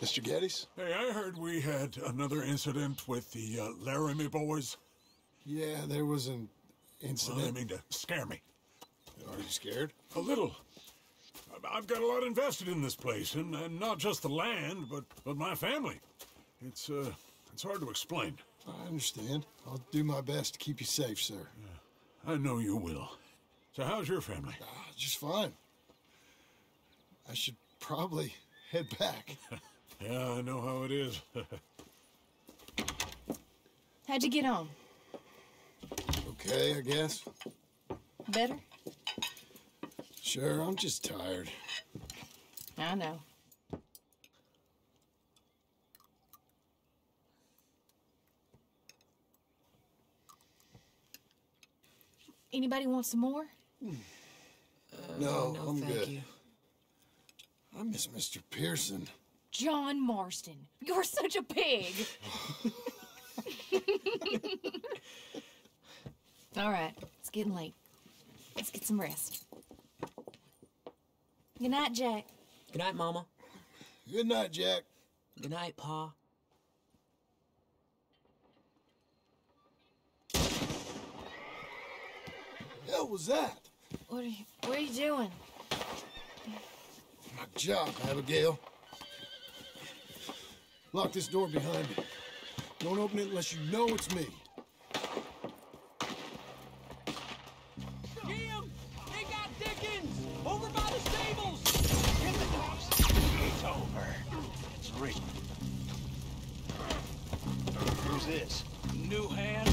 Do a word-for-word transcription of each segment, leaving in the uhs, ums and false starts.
Mister Geddes? Hey, I heard we had another incident with the uh, Laramie boys. Yeah, there was an incident. Well, I mean to scare me. Are you scared? A little. I've got a lot invested in this place, and, and not just the land, but, but my family. It's, uh, it's hard to explain. I understand. I'll do my best to keep you safe, sir. Yeah, I know you will. So how's your family? Uh, just fine. I should probably head back. Yeah, I know how it is. How'd you get on? Okay, I guess. Better? Sure, I'm just tired. I know. Anybody want some more? Uh, no, no, I'm thank good. You. I miss Mister Pearson. John Marston, you're such a pig. All right, it's getting late. Let's get some rest. Good night, Jack. Good night, Mama. Good night, Jack. Good night, Pa. Hell was that? What are you? What are you doing? My job, Abigail. Lock this door behind me. Don't open it unless you know it's me. Jim, they got Dickens over by the stables. Hit the dogs. It's over. It's rigged. Who's this? New hand.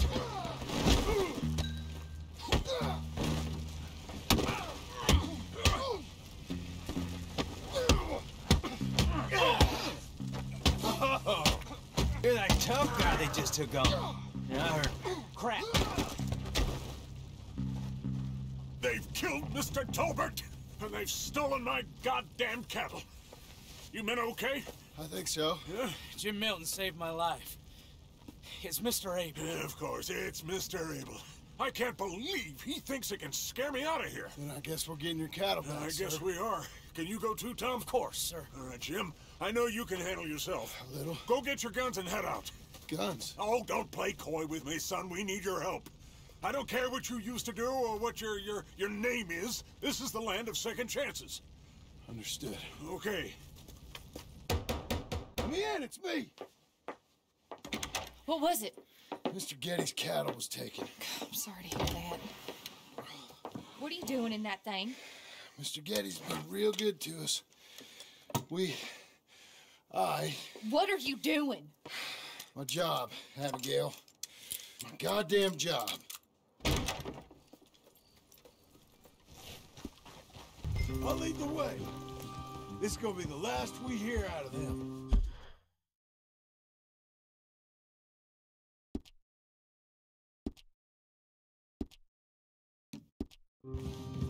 You're that tough guy they just took on. Yeah, I heard. Crap. They've killed Mister Tolbert, and they've stolen my goddamn cattle. You men okay? I think so. Yeah? Jim Milton saved my life. It's Mister Abel. Yeah, of course, it's Mister Abel. I can't believe he thinks it can scare me out of here. Then I guess we're getting your cattle back, uh, I sir. guess we are. Can you go too, Tom? Of course, sir. All right, Jim. I know you can handle yourself. A little. Go get your guns and head out. Guns? Oh, don't play coy with me, son. We need your help. I don't care what you used to do or what your, your, your name is. This is the land of second chances. Understood. Okay. Let me in. It's me. What was it? Mister Geddes' cattle was taken. God, I'm sorry to hear that. What are you doing in that thing? Mister Geddes has been real good to us. We... I... What are you doing? My job, Abigail. My goddamn job. I'll lead the way. This is gonna be the last we hear out of them.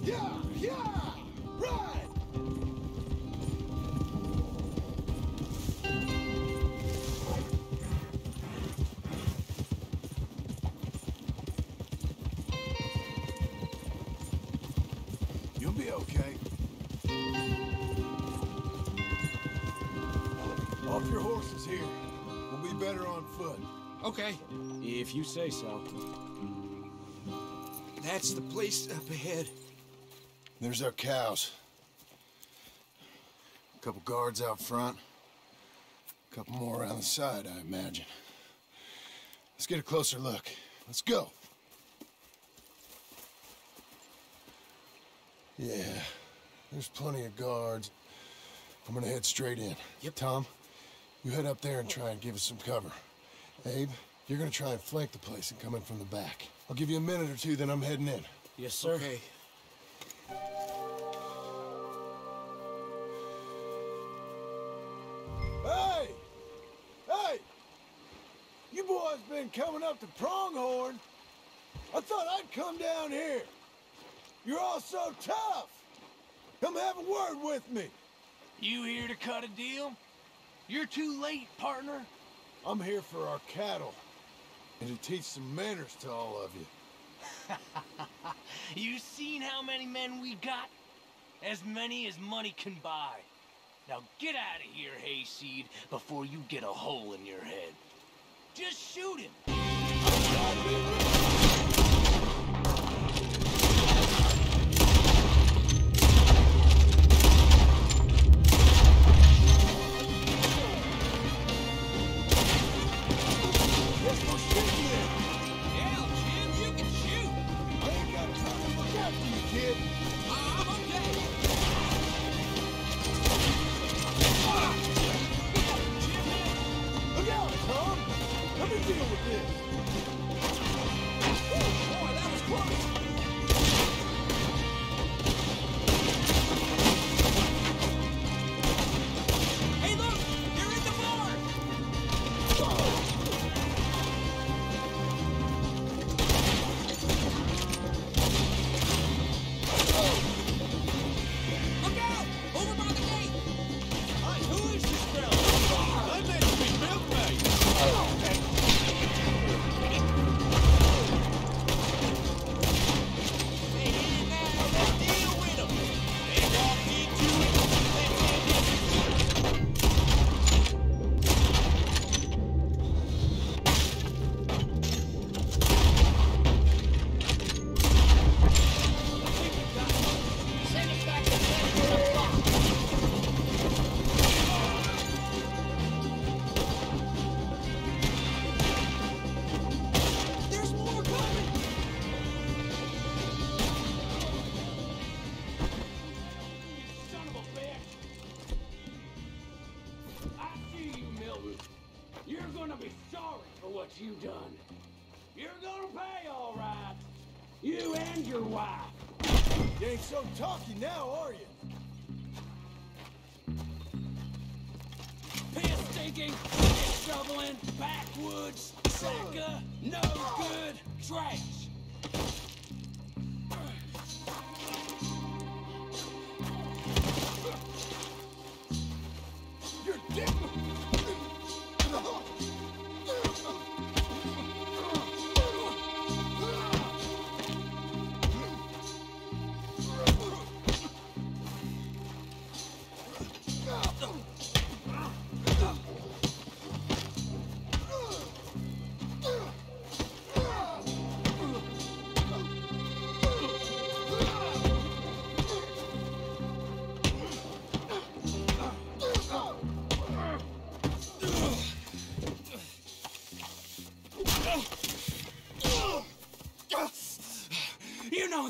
Yeah! Yeah! Ride! You'll be okay. Off your horses here. We'll be better on foot. Okay. If you say so. That's the place up ahead. There's our cows. A couple guards out front. A couple more around the side, I imagine. Let's get a closer look. Let's go. Yeah, there's plenty of guards. I'm gonna head straight in. Yep. Tom, you head up there and try and give us some cover. Abe, you're gonna try and flank the place and come in from the back. I'll give you a minute or two, then I'm heading in. Yes, sir. Okay. Hey! Hey! You boys been coming up to Pronghorn. I thought I'd come down here. You're all so tough. Come have a word with me. You here to cut a deal? You're too late, partner. I'm here for our cattle and to teach some manners to all of you. You seen how many men we got? As many as money can buy. Now get out of here, Hayseed, before you get a hole in your head. Just shoot him!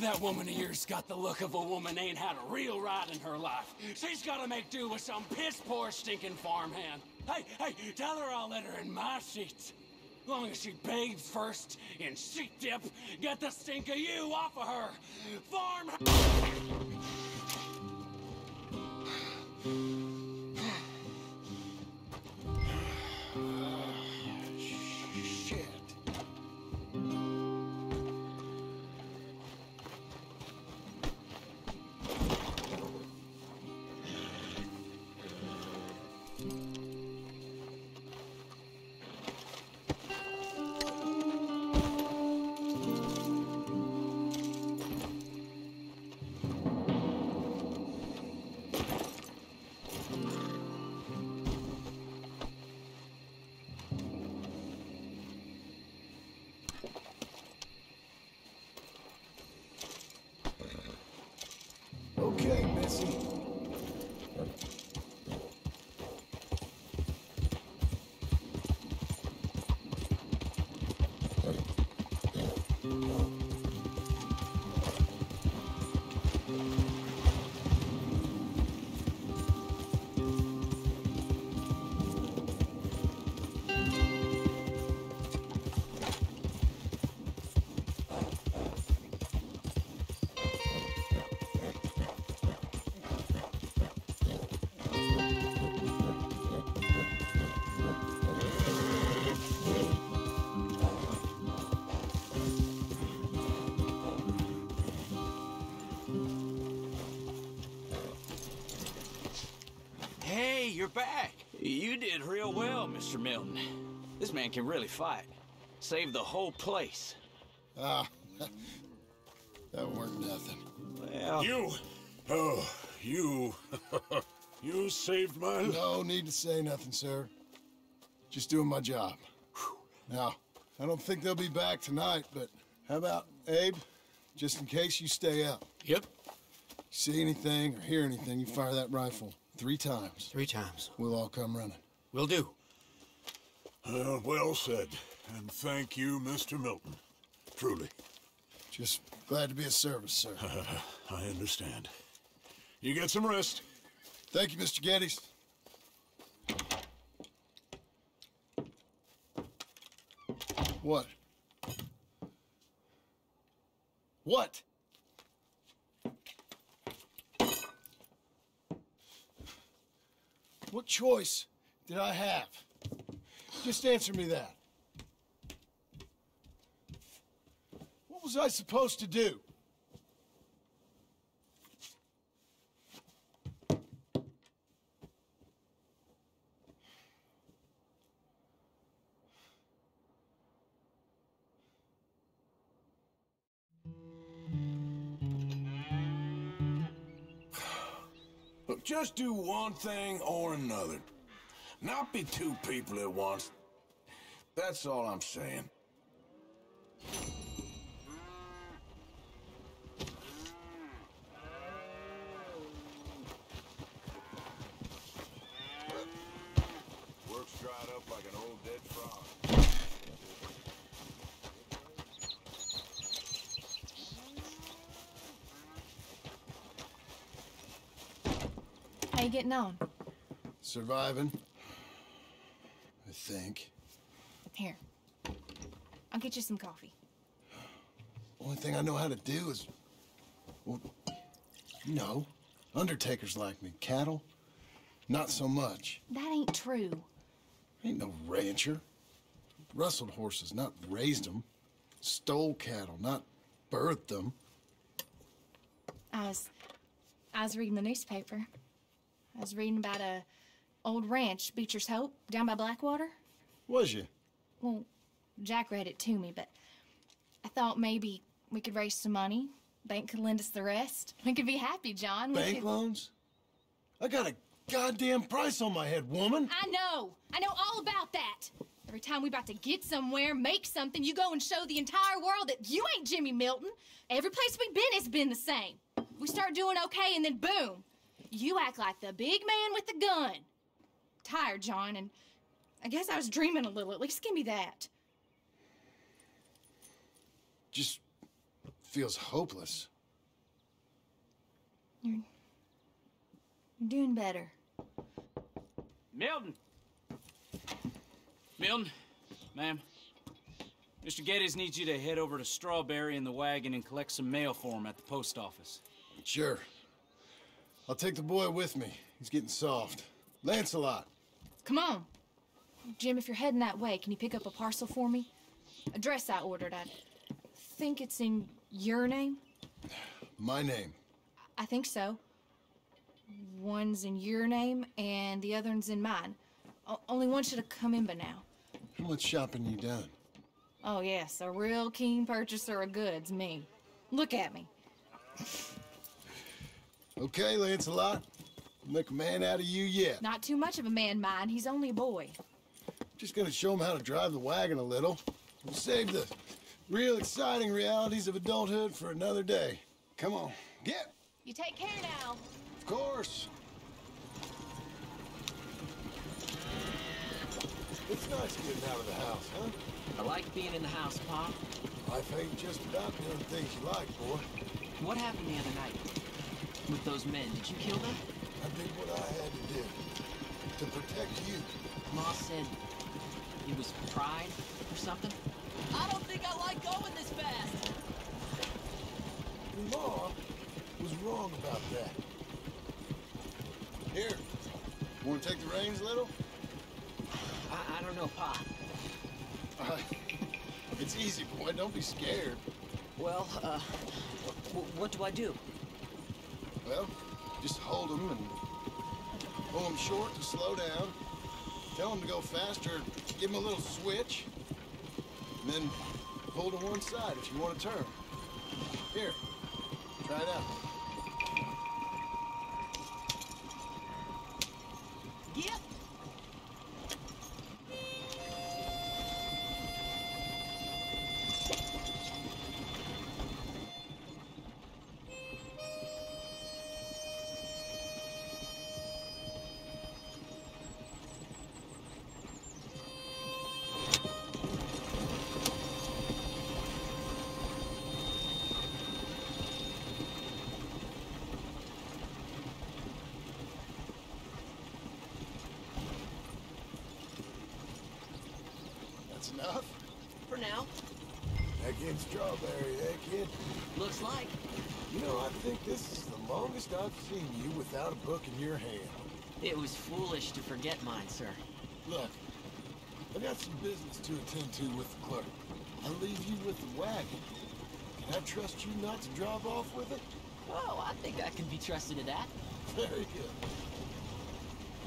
That woman of yours got the look of a woman ain't had a real ride in her life. She's gotta make do with some piss-poor stinking farmhand. Hey, hey, tell her I'll let her in my sheets. Long as she bathes first in sheet dip, get the stink of you off of her. Farm... You're back. You did real well, Mister Milton. This man can really fight. Saved the whole place. Ah, that weren't nothing. Well... You! Oh, you... You saved my life. No need to say nothing, sir. Just doing my job. Whew. Now, I don't think they'll be back tonight, but how about, Abe, just in case you stay up? Yep. See anything or hear anything, you fire that rifle three times. Three times. We'll all come running. Will do. Uh, well said. And thank you, Mister Milton. Truly. Just glad to be of service, sir. Uh, I understand. You get some rest. Thank you, Mister Geddes. What? What? What choice did I have? Just answer me that. What was I supposed to do? Look, just do one thing or another. Not be two people at once. That's all I'm saying. Work's dried up like an old dead frog. How you getting on? Surviving. I think. Here. I'll get you some coffee. Only thing I know how to do is... Well, you know, undertakers like me. Cattle, not so much. That ain't true. I ain't no rancher. Rustled horses, not raised them. Stole cattle, not birthed them. I was... I was reading the newspaper. I was reading about a... old ranch, Beecher's Hope, down by Blackwater. Was you? Well, Jack read it to me, but I thought maybe we could raise some money. Bank could lend us the rest. We could be happy, John. Bank could... loans? I got a goddamn price on my head, woman. I know. I know all about that. Every time we about to get somewhere, make something, you go and show the entire world that you ain't Jimmy Milton. Every place we've been has been the same. We start doing okay, and then boom. You act like the big man with the gun. Tired, John, and I guess I was dreaming a little. At least give me that. Just feels hopeless. You're doing better. Milton! Milton, ma'am. Mister Geddes needs you to head over to Strawberry in the wagon and collect some mail for him at the post office. Sure. I'll take the boy with me. He's getting soft. Lancelot! Come on. Jim, if you're heading that way, can you pick up a parcel for me? A dress I ordered. I think it's in your name? My name. I think so. One's in your name, and the other one's in mine. O only one should have come in by now. How much shopping you done? Oh, yes. A real keen purchaser of goods, me. Look at me. Okay, Lancelot. Make a man out of you yet. Not too much of a man, mind. He's only a boy. Just gonna show him how to drive the wagon a little. We'll save the real exciting realities of adulthood for another day. Come on, get. You take care now. Of course. It's nice getting out of the house, huh? I like being in the house, Pop. Life ain't just about doing things you like, boy. What happened the other night with those men? Did you kill them? I did what I had to do to protect you. Ma said it was pride or something. I don't think I like going this fast. Ma was wrong about that. Here, you want to take the reins, little? I, I don't know, Pa. Uh, it's easy, boy. Don't be scared. Well, uh, what do I do? Well. Just hold them and pull them short to slow down. Tell them to go faster, give them a little switch. And then pull to one side if you want to turn. Here, try it out. enough. For now. That kid's Strawberry, that kid. Looks like. You know, I think this is the longest I've seen you without a book in your hand. It was foolish to forget mine, sir. Look, I got some business to attend to with the clerk. I'll leave you with the wagon. Can I trust you not to drive off with it? Oh, I think I can be trusted to that. Very good.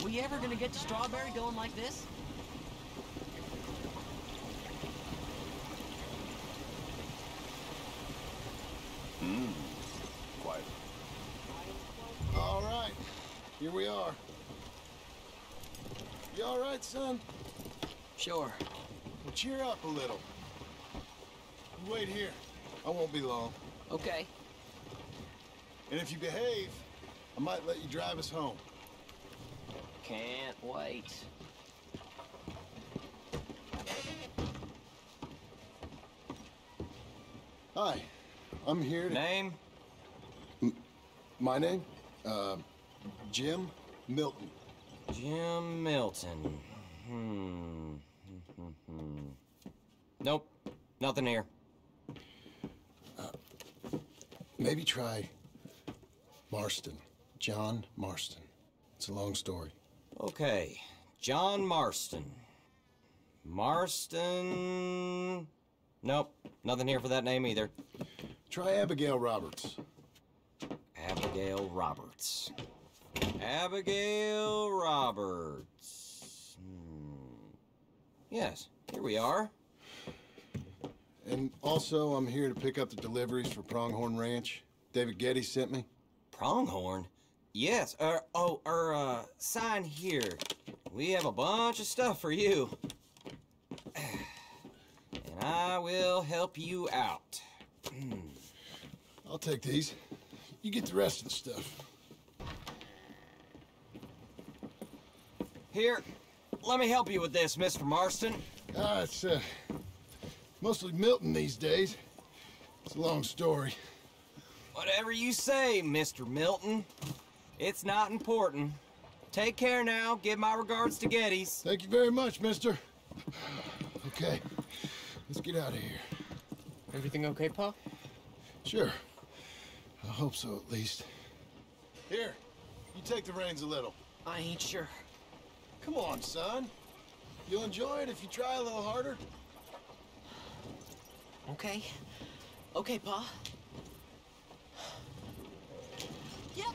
We ever gonna get to Strawberry going like this? Mmm. Quiet. All right. Here we are. You all right, son? Sure. Well, cheer up a little. You wait here. I won't be long. Okay. And if you behave, I might let you drive us home. Can't wait. Hi. I'm here to... Name? M my name? Uh, Jim Milton. Jim Milton. Hmm. Nope. Nothing here. Uh, maybe try Marston. John Marston. It's a long story. Okay. John Marston. Marston... Nope. Nothing here for that name either. Try Abigail Roberts. Abigail Roberts. Abigail Roberts. Hmm. Yes, here we are. And also, I'm here to pick up the deliveries for Pronghorn Ranch. David Getty sent me. Pronghorn? Yes, er, oh, er, uh, sign here. We have a bunch of stuff for you. And I will help you out. I'll take these. You get the rest of the stuff. Here, let me help you with this, Mister Marston. Ah, it's uh, mostly Milton these days. It's a long story. Whatever you say, Mister Milton. It's not important. Take care now. Give my regards to Geddes. Thank you very much, mister. Okay, let's get out of here. Everything okay, Pa? Sure. I hope so, at least. Here, you take the reins a little. I ain't sure. Come on, son. You'll enjoy it if you try a little harder. Okay. Okay, Pa. Yep.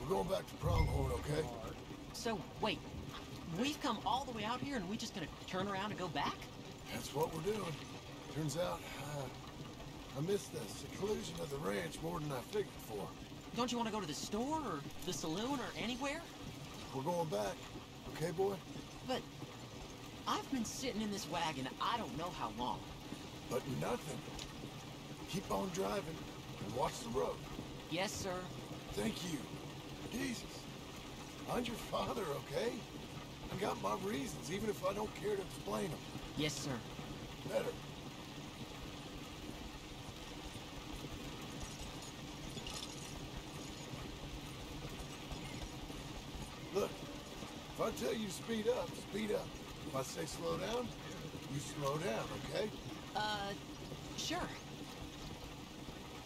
We're going back to Pronghorn, okay? So, wait. We've come all the way out here and we just gonna turn around and go back? That's what we're doing. Turns out, uh, I missed the seclusion of the ranch more than I figured for. Don't you want to go to the store, or the saloon, or anywhere? We're going back, okay, boy? But I've been sitting in this wagon I don't know how long. But nothing. Keep on driving and watch the road. Yes, sir. Thank you. Jesus. Mind your father, okay? I got my reasons, even if I don't care to explain them. Yes, sir. Better. Look, if I tell you to speed up, speed up. If I say slow down, you slow down, okay? Uh, sure.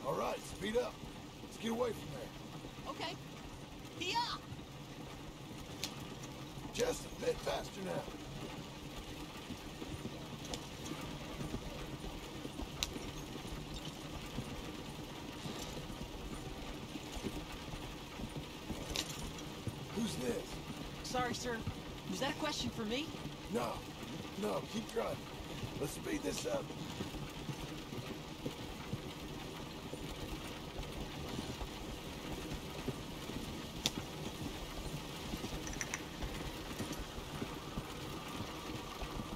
All right, speed up. Let's get away from there. Okay. Yeah. Just a bit faster now. Who's this? Sorry, sir. Was that a question for me? No. No, keep driving. Let's speed this up.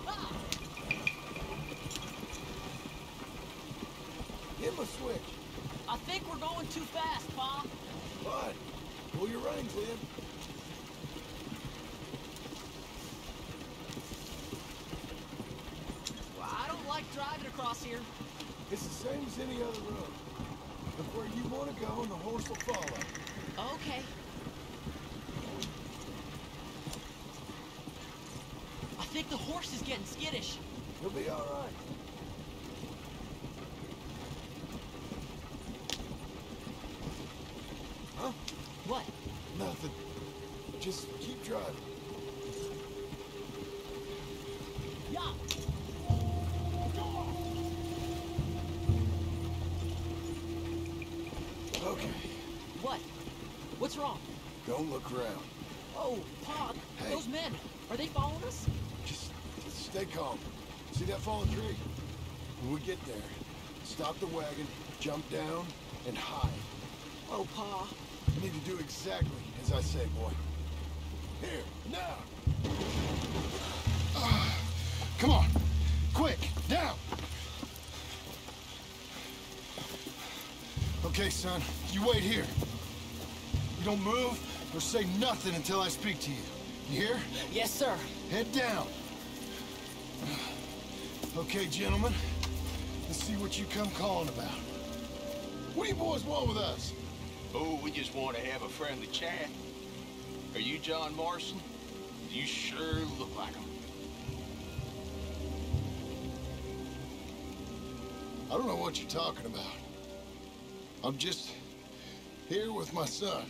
Ah! Give him a switch. I think we're going too fast, Pa. Fine. Pull your reins in. Across here. It's the same as any other road. Look where you want to go and the horse will follow. Okay. think the horse is getting skittish. He'll be all right. Huh? What? Nothing. Just keep driving. Yeah. Okay. What? What's wrong? Don't look around. Oh, Pop, hey. Those men, are they following us? Just, just stay calm. See that fallen tree? When we get there, stop the wagon, jump down, and hide. Oh, Pa. You need to do exactly as I say, boy. Here, now! Uh, come on! Quick, now! Okay, son, you wait here. You don't move or say nothing until I speak to you. You hear? Yes, sir. Head down. Okay, gentlemen. Let's see what you come calling about. What do you boys want with us? Oh, we just want to have a friendly chat. Are you John Marston? You sure look like him. I don't know what you're talking about. I'm just here with my son.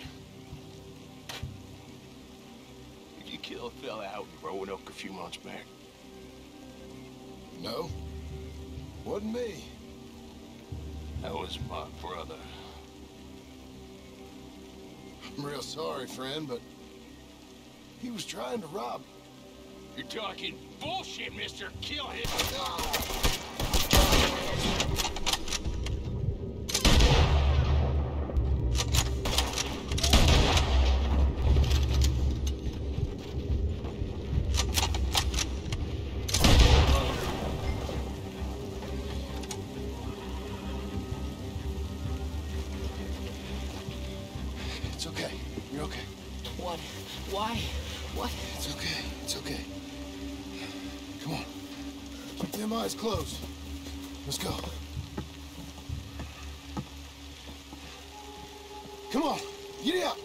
Did you kill a fella out in Roanoke a few months back? No. Wasn't me. That was my brother. I'm real sorry, friend, but he was trying to rob you. You're talking bullshit, mister. Kill him. Close. Let's go. Come on, get out.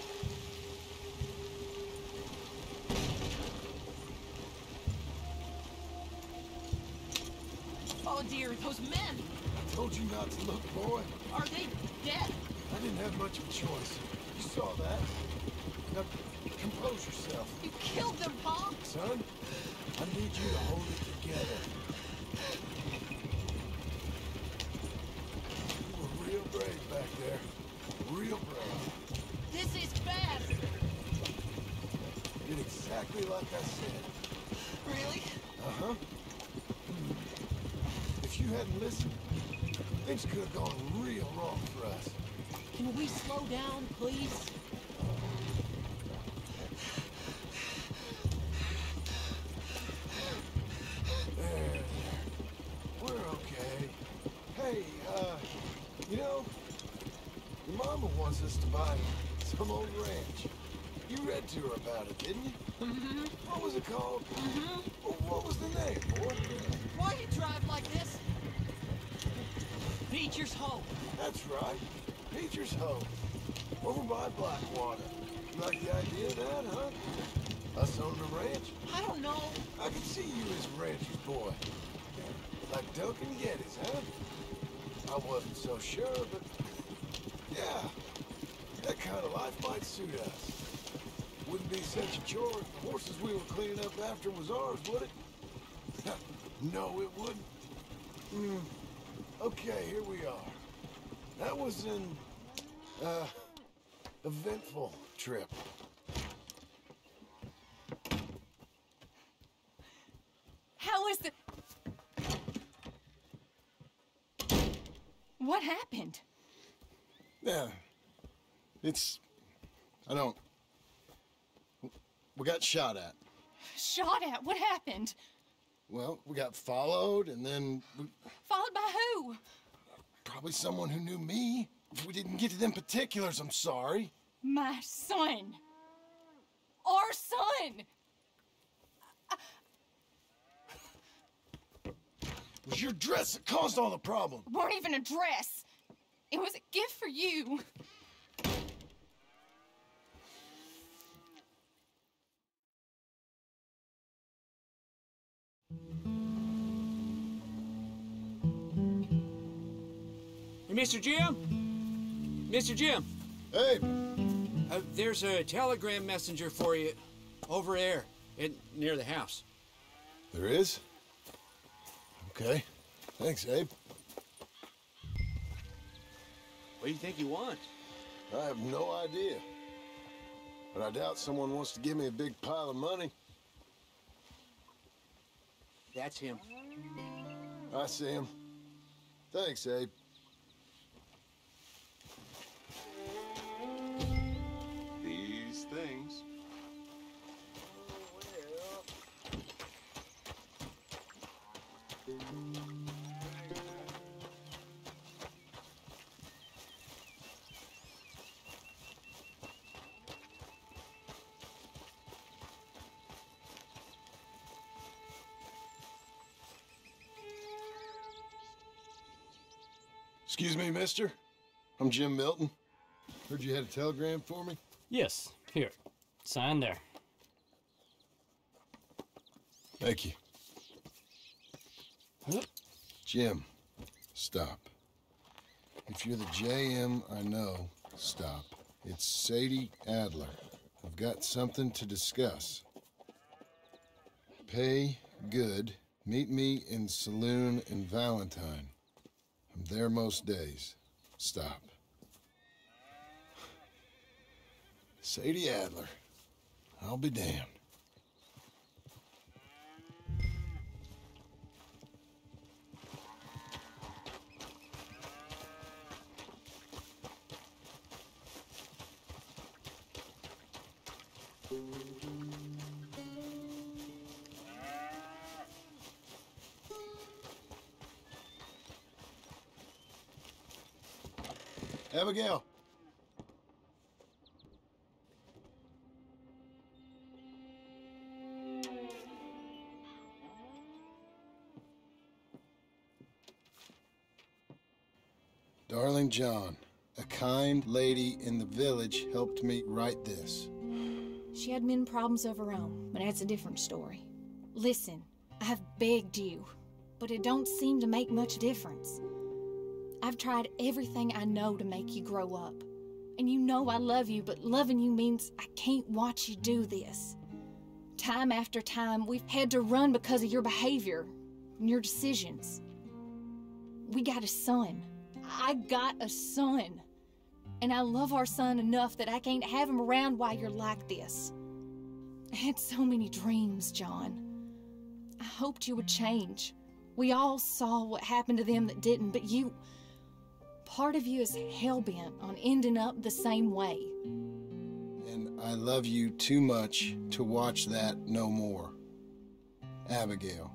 Oh dear, those men. I told you not to look, boy. Are they dead? I didn't have much of a choice. You saw that. Now, compose yourself. You killed them, Pop. Son, I need you to hold it together. Like I said. Really? Uh-huh. If you hadn't listened, things could have gone real wrong for us. Can we slow down, please? There, there. We're okay. Hey, uh, you know, your mama wants us to buy some old ranch. You read to her about it, didn't you? Mm-hmm. What was it called? Mm-hmm. What was the name, boy? Why you drive like this? Beecher's Hope. That's right. Beecher's Hope. Over by Blackwater. You like the idea of that, huh? Us on the ranch? I don't know. I can see you as a rancher's boy. Like Duncan Geddes, huh? I wasn't so sure, but... yeah. That kind of life might suit us. Wouldn't be such a chore if the horses we were cleaning up after was ours, would it? No, it wouldn't. Mm. Okay, here we are. That was an, uh, eventful trip. How was the... What happened? Yeah, it's... I don't... We got shot at. Shot at? What happened? Well, we got followed, and then... We... Followed by who? Probably someone who knew me. If we didn't get to them particulars, I'm sorry. My son. Our son. I... It was your dress that caused all the problem. It weren't even a dress. It was a gift for you. Hey, Mister Jim? Mister Jim? Hey. Uh, there's a telegram messenger for you over there, in, near the house. There is? Okay. Thanks, Abe. What do you think he wants? I have no idea. But I doubt someone wants to give me a big pile of money. That's him. I see him. Thanks, Abe. These things. Excuse me, mister. I'm Jim Milton. Heard you had a telegram for me? Yes. Here. Sign there. Thank you. Huh? Jim, stop. If you're the J M I know, stop. It's Sadie Adler. I've got something to discuss. Pay good. Meet me in saloon in Valentine. I'm there most days. Stop. Sadie Adler. I'll be damned. Abigail. Darling John, a kind lady in the village helped me write this. She had many problems of her own, but that's a different story. Listen, I've begged you, but it don't seem to make much difference. I've tried everything I know to make you grow up. And you know I love you, but loving you means I can't watch you do this. Time after time, we've had to run because of your behavior and your decisions. We got a son. I got a son. And I love our son enough that I can't have him around while you're like this. I had so many dreams, John. I hoped you would change. We all saw what happened to them that didn't, but you... Part of you is hell-bent on ending up the same way. And I love you too much to watch that no more. Abigail.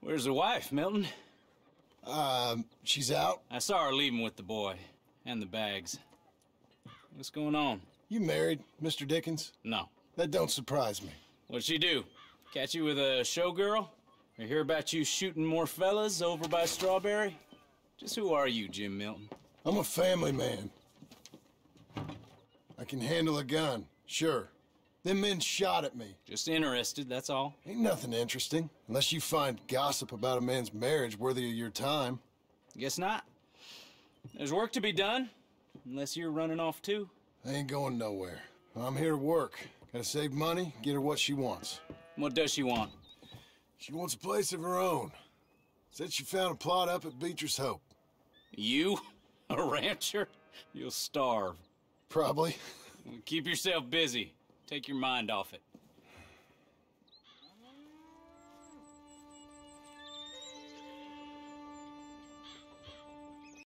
Where's the wife, Milton? Um, she's out. I saw her leaving with the boy and the bags. What's going on? You married, Mister Dickens? No. That don't surprise me. What'd she do? Catch you with a showgirl? Or hear about you shooting more fellas over by Strawberry? Just who are you, Jim Milton? I'm a family man. I can handle a gun, sure. Them men shot at me. Just interested, that's all. Ain't nothing interesting, unless you find gossip about a man's marriage worthy of your time. Guess not. There's work to be done, unless you're running off too. I ain't going nowhere. I'm here to work. Gotta save money, get her what she wants. What does she want? She wants a place of her own. Said she found a plot up at Beecher's Hope. You? A rancher? You'll starve. Probably. Keep yourself busy. Take your mind off it.